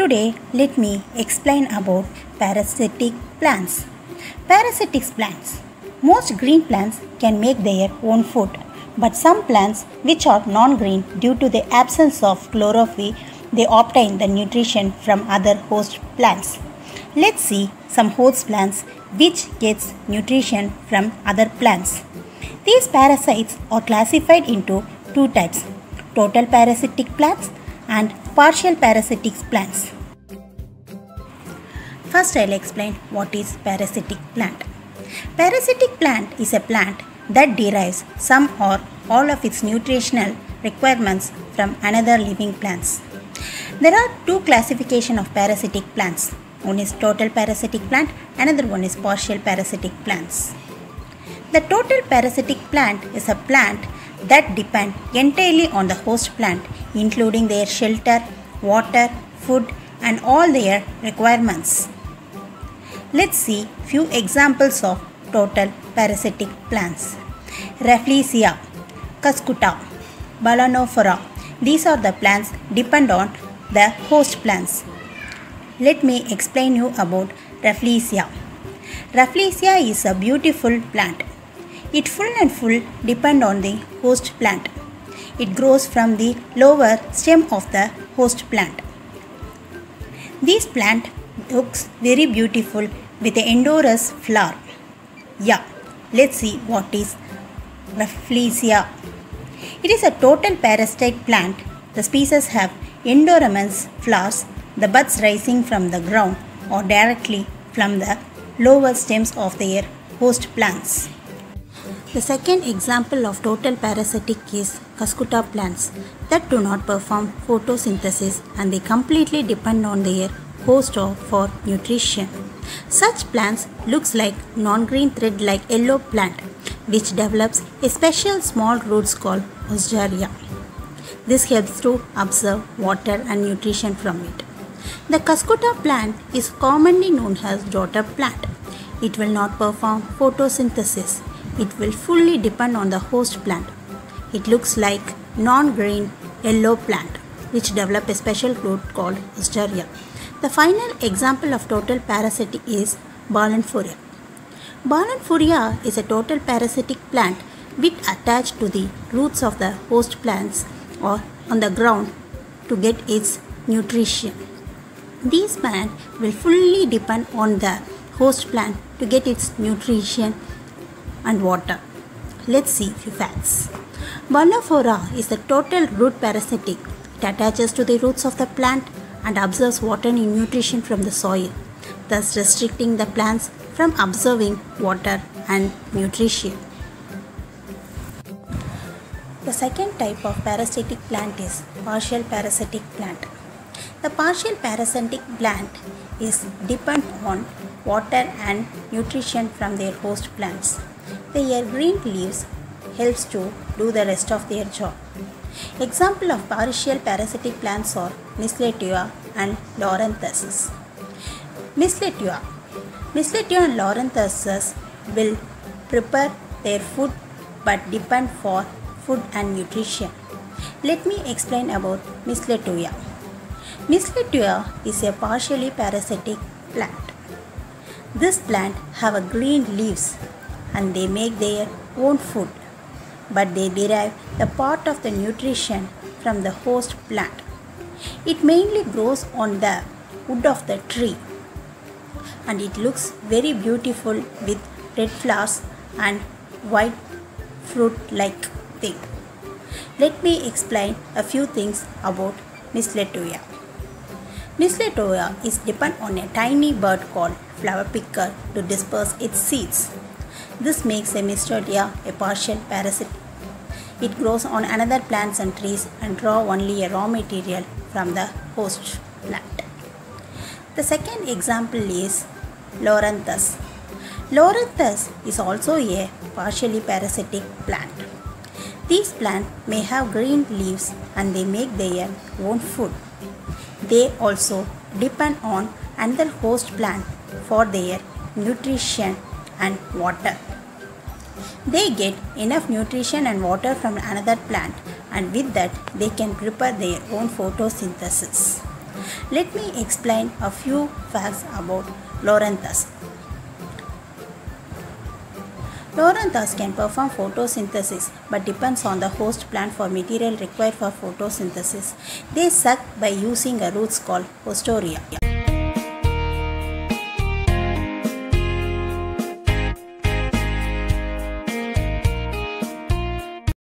Today, let me explain about parasitic plants. Parasitic plants. Most green plants can make their own food, but some plants which are non-green due to the absence of chlorophyll, they obtain the nutrition from other host plants. Let's see some host plants which gets nutrition from other plants. These parasites are classified into two types: total parasitic plants and partial parasitic plants. First, I'll explain what is parasitic plant. Parasitic plant is a plant that derives some or all of its nutritional requirements from another living plants. There are two classifications of parasitic plants. One is total parasitic plant, another one is partial parasitic plants. The total parasitic plant is a plant that depends entirely on the host plant, including their shelter, water, food, and all their requirements. Let's see few examples of total parasitic plants. Rafflesia, Cuscuta, Balanophora. These are the plants depend on the host plants. Let me explain you about Rafflesia. Rafflesia is a beautiful plant. It full and full depend on the host plant. It grows from the lower stem of the host plant. This plant looks very beautiful with an endorous flower. Yeah, let's see what is Rafflesia. It is a total parasitic plant. The species have endorous flowers. The buds rising from the ground or directly from the lower stems of their host plants. The second example of total parasitic is Cuscuta plants that do not perform photosynthesis and they completely depend on their host for nutrition. Such plants looks like non-green thread-like yellow plant which develops a special small roots called haustorium. This helps to absorb water and nutrition from it. The Cuscuta plant is commonly known as dodder plant. It will not perform photosynthesis. It will fully depend on the host plant. It looks like non-green yellow plant which develop a special root called haustorium. The final example of total parasitic is Balanophora. Balanophora is a total parasitic plant which attached to the roots of the host plants or on the ground to get its nutrition. These plants will fully depend on the host plant to get its nutrition and water. Let's see few facts. Balanophora is the total root parasitic. It attaches to the roots of the plant and absorbs water and nutrition from the soil, thus restricting the plants from absorbing water and nutrition. The second type of parasitic plant is partial parasitic plant. The partial parasitic plant is dependent on water and nutrition from their host plants. Their green leaves helps to do the rest of their job. Example of partial parasitic plants are mistletoe and Loranthus. Mistletoe and Loranthus will prepare their food but depend for food and nutrition. Let me explain about mistletoe. Mistletoe is a partially parasitic plant. This plant have a green leaves and they make their own food, but they derive the part of the nutrition from the host plant. It mainly grows on the wood of the tree and it looks very beautiful with red flowers and white fruit-like thing. Let me explain a few things about mistletoe. Mistletoe is dependent on a tiny bird called flower picker to disperse its seeds. This makes a mistletoe a partial parasite. It grows on another plants and trees and draws only a raw material from the host plant. The second example is Loranthus. Loranthus is also a partially parasitic plant. These plants may have green leaves and they make their own food. They also depend on another host plant for their nutrition and water. They get enough nutrition and water from another plant and with that they can prepare their own photosynthesis. Let me explain a few facts about Loranthus. Loranthus can perform photosynthesis but depends on the host plant for material required for photosynthesis. They suck by using a root called haustorium.